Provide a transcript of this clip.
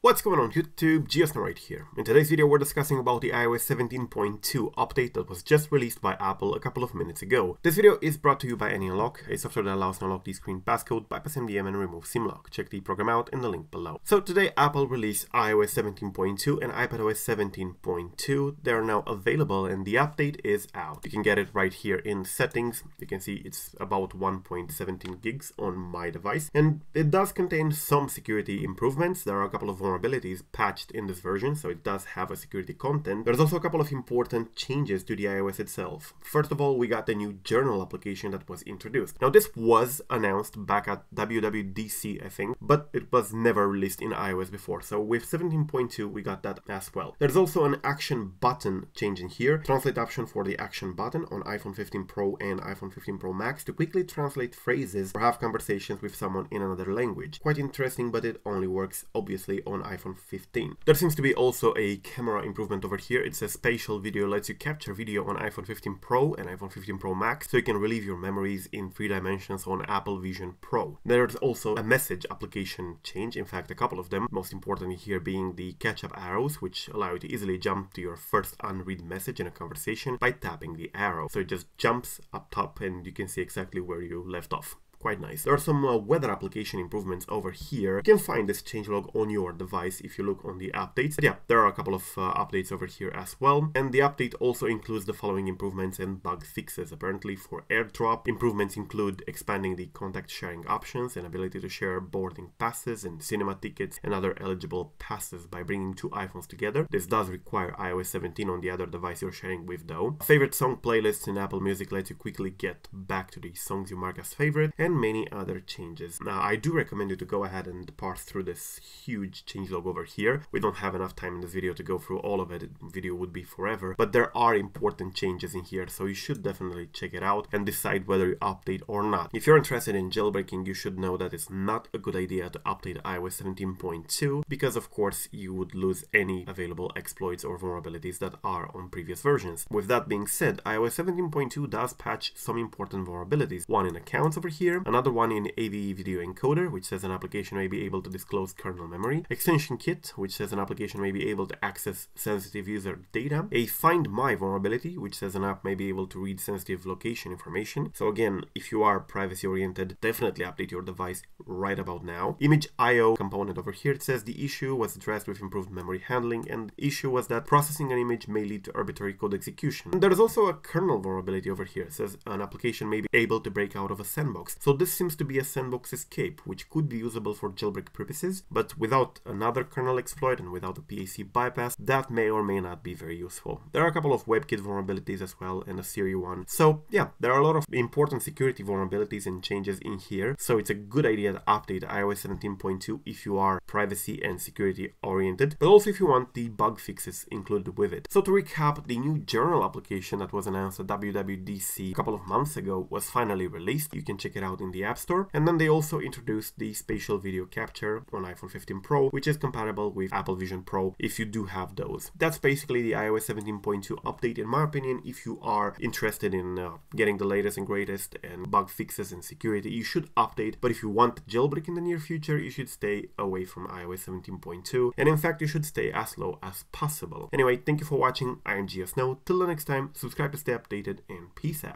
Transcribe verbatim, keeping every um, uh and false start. What's going on YouTube, GeoSn0w right here. In today's video we're discussing about the i O S seventeen point two update that was just released by Apple a couple of minutes ago. This video is brought to you by Any Unlock, a software that allows to unlock the screen passcode, bypass M D M and remove SIM lock. Check the program out in the link below. So today Apple released i O S seventeen point two and iPadOS seventeen point two. They are now available and the update is out. You can get it right here in settings. You can see it's about one point one seven gigs on my device, and it does contain some security improvements. There are a couple of vulnerabilities patched in this version, so it does have a security content. There's also a couple of important changes to the iOS itself. First of all, we got the new Journal application that was introduced. Now, this was announced back at W W D C, I think, but it was never released in iOS before. So with seventeen point two, we got that as well. There's also an action button change in here. Translate option for the action button on iPhone fifteen Pro and iPhone fifteen Pro Max to quickly translate phrases or have conversations with someone in another language. Quite interesting, but it only works, obviously, on iPhone fifteen. There seems to be also a camera improvement over here. It says spatial video lets you capture video on iPhone fifteen Pro and iPhone fifteen Pro Max, so you can relive your memories in three dimensions on Apple Vision Pro. There's also a message application change, in fact a couple of them, most importantly here being the catch-up arrows, which allow you to easily jump to your first unread message in a conversation by tapping the arrow. So it just jumps up top and you can see exactly where you left off. Quite nice. There are some uh, weather application improvements over here. You can find this changelog on your device if you look on the updates. But yeah, there are a couple of uh, updates over here as well. And the update also includes the following improvements and bug fixes. Apparently for AirDrop, improvements include expanding the contact sharing options and ability to share boarding passes and cinema tickets and other eligible passes by bringing two iPhones together. This does require i O S seventeen on the other device you're sharing with though. Favorite song playlists in Apple Music lets you quickly get back to the songs you mark as favorite. And And many other changes. Now, I do recommend you to go ahead and parse through this huge changelog over here. We don't have enough time in this video to go through all of it. The video would be forever, but there are important changes in here, so you should definitely check it out and decide whether you update or not. If you're interested in jailbreaking, you should know that it's not a good idea to update i O S seventeen point two because, of course, you would lose any available exploits or vulnerabilities that are on previous versions. With that being said, i O S seventeen point two does patch some important vulnerabilities. One in accounts over here. Another one in A V E video encoder, which says an application may be able to disclose kernel memory. Extension kit, which says an application may be able to access sensitive user data. A find my vulnerability, which says an app may be able to read sensitive location information. So again, if you are privacy oriented, definitely update your device right about now. Image I O component over here, it says the issue was addressed with improved memory handling, and the issue was that processing an image may lead to arbitrary code execution. And there's also a kernel vulnerability over here. It says an application may be able to break out of a sandbox. So this seems to be a sandbox escape, which could be usable for jailbreak purposes, but without another kernel exploit and without a P A C bypass, that may or may not be very useful. There are a couple of WebKit vulnerabilities as well, and a Siri one. So yeah, there are a lot of important security vulnerabilities and changes in here, so it's a good idea to update i O S seventeen point two if you are privacy and security oriented, but also if you want the bug fixes included with it. So to recap, the new Journal application that was announced at W W D C a couple of months ago was finally released. You can check it out in the App Store. And then they also introduced the spatial video capture on iPhone fifteen Pro, which is compatible with Apple Vision Pro if you do have those. That's basically the i O S seventeen point two update, in my opinion. If you are interested in uh, getting the latest and greatest and bug fixes and security, you should update. But if you want jailbreak in the near future, you should stay away from i O S seventeen point two. And in fact, you should stay as low as possible. Anyway, thank you for watching. I am GeoSn0w. Till the next time, subscribe to stay updated and peace out.